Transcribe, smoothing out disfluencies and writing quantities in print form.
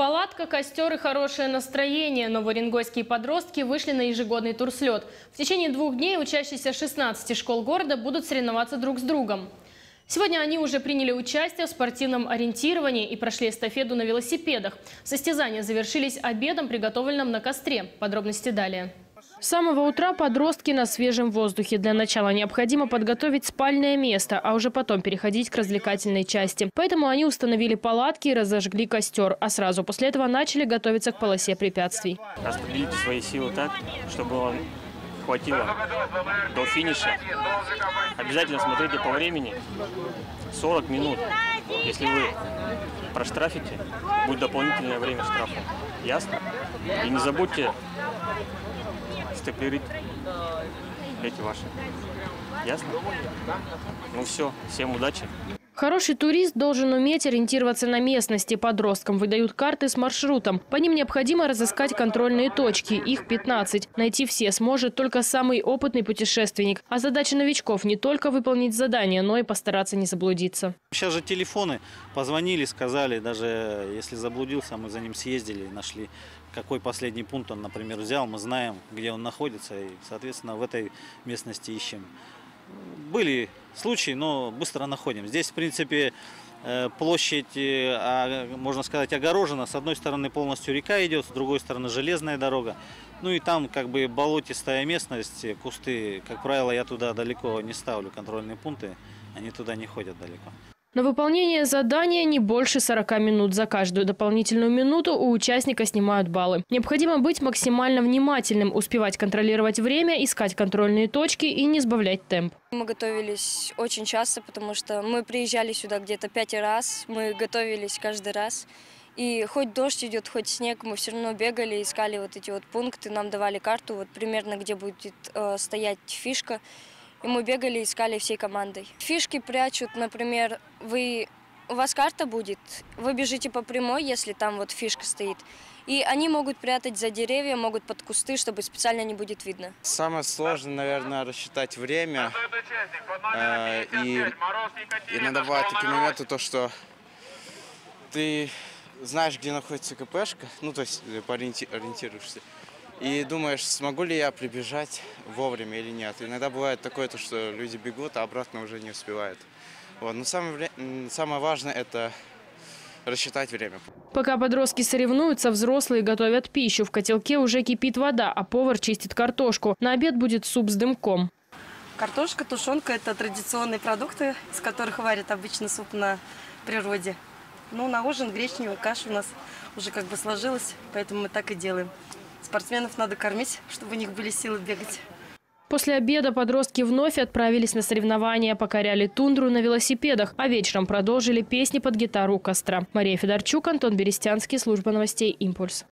Палатка, костер и хорошее настроение. Новоуренгойские подростки вышли на ежегодный турслет. В течение 2 дней учащиеся 16 школ города будут соревноваться друг с другом. Сегодня они уже приняли участие в спортивном ориентировании и прошли эстафеду на велосипедах. Состязания завершились обедом, приготовленным на костре. Подробности далее. С самого утра подростки на свежем воздухе. Для начала необходимо подготовить спальное место, а уже потом переходить к развлекательной части. Поэтому они установили палатки и разожгли костер, а сразу после этого начали готовиться к полосе препятствий. Распределите свои силы так, чтобы вам хватило до финиша. Обязательно смотрите по времени. 40 минут. Если вы проштрафите, будет дополнительное время штрафа. Ясно? И не забудьте степлерить эти ваши. Ясно? Ну все, всем удачи. Хороший турист должен уметь ориентироваться на местности. Подросткам выдают карты с маршрутом. По ним необходимо разыскать контрольные точки. Их 15. Найти все сможет только самый опытный путешественник. А задача новичков не только выполнить задание, но и постараться не заблудиться. Сейчас же телефоны. Позвонили, сказали, даже если заблудился, мы за ним съездили, нашли, какой последний пункт он, например, взял. Мы знаем, где он находится и, соответственно, в этой местности ищем. Были случаи, но быстро находим. Здесь, в принципе, площадь, можно сказать, огорожена. С одной стороны полностью река идет, с другой стороны железная дорога. Ну и там как бы болотистая местность, кусты. Как правило, я туда далеко не ставлю контрольные пункты, они туда не ходят далеко. На выполнение задания не больше 40 минут. За каждую дополнительную минуту у участника снимают баллы. Необходимо быть максимально внимательным, успевать контролировать время, искать контрольные точки и не сбавлять темп. Мы готовились очень часто, потому что мы приезжали сюда где-то 5 раз, мы готовились каждый раз. И хоть дождь идет, хоть снег, мы все равно бегали, искали вот эти вот пункты, нам давали карту, вот примерно где будет стоять фишка. И мы бегали, искали всей командой. Фишки прячут, например, у вас карта будет, вы бежите по прямой, если там вот фишка стоит. И они могут прятать за деревья, могут под кусты, чтобы специально не будет видно. Самое сложное, наверное, рассчитать время. И иногда бывают такие моменты, то, что ты знаешь, где находится КПшка, ну то есть ориентируешься. И думаешь, смогу ли я прибежать вовремя или нет. Иногда бывает такое, что люди бегут, а обратно уже не успевают. Вот. Но самое важное – это рассчитать время. Пока подростки соревнуются, взрослые готовят пищу. В котелке уже кипит вода, а повар чистит картошку. На обед будет суп с дымком. Картошка, тушенка – это традиционные продукты, из которых варят обычно суп на природе. Ну, на ужин гречневая каша у нас уже как бы сложилась, поэтому мы так и делаем. Спортсменов надо кормить, чтобы у них были силы бегать. После обеда подростки вновь отправились на соревнования, покоряли тундру на велосипедах, а вечером продолжили песни под гитару у костра. Мария Федорчук, Антон Берестянский, служба новостей «Импульс».